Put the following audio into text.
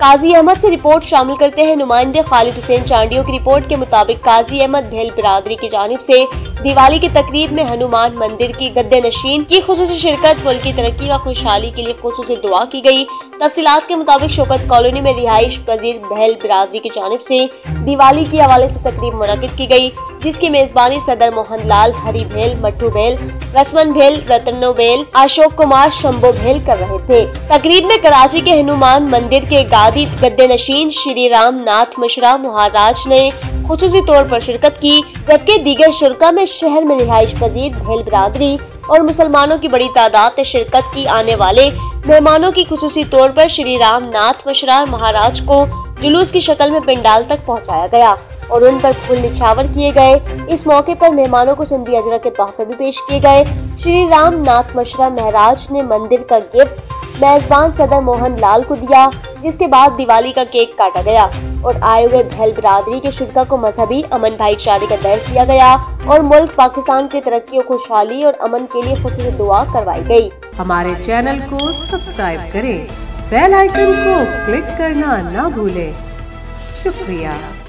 काजी अहमद से रिपोर्ट शामिल करते हैं। नुमाइंदे खालिद हुसैन चांडियो की रिपोर्ट के मुताबिक काजी अहमद भेल बिरादरी की जानिब से दिवाली की तकरीब में हनुमान मंदिर की गद्दे नशीन की खुसूसी शिरकत, मुल्क की तरक्की व खुशहाली के लिए खुसूसी दुआ की गई। तफसीलात के मुताबिक शोकत कॉलोनी में रिहाइश पजीर भेल बिरादरी की जानिब से दिवाली के हवाले से तकरीब मुनक़िद की गई, जिसकी मेजबानी सदर मोहन लाल, हरी भेल, मट्ठू भेल, रस्मन भेल, रतनो भेल, अशोक कुमार, शंभो भेल कर रहे थे। तकरीब में कराची के हनुमान मंदिर के गादी गद्दे नशीन श्री रामनाथ मिश्रा महाराज ने खुसूसी तौर पर शिरकत की, जबकि दीगर शुरका में शहर में रिहाइश पजीर भेल बिरादरी और मुसलमानों की बड़ी तादाद ने शिरकत की। आने वाले मेहमानों की खुसूसी तौर पर श्री रामनाथ मिश्रा महाराज को जुलूस की शक्ल में पंडाल तक पहुँचाया गया और उन पर फूल निछावर किए गए। इस मौके पर मेहमानों को सिंधी अजरक के तोहफे भी पेश किए गए। श्री रामनाथ मिश्रा महाराज ने मंदिर का गिफ्ट मेजबान सदर मोहन लाल को दिया, जिसके बाद दिवाली का केक काटा गया और आए हुए भेल बिरादरी के शुरा को मजहबी अमन भाईचारे का दर्ज दिया गया और मुल्क पाकिस्तान की तरक्की, खुशहाली और अमन के लिए खुशी दुआ करवाई गयी। हमारे चैनल को सब्सक्राइब करें, बेल आइकन को क्लिक करना न भूलें। शुक्रिया।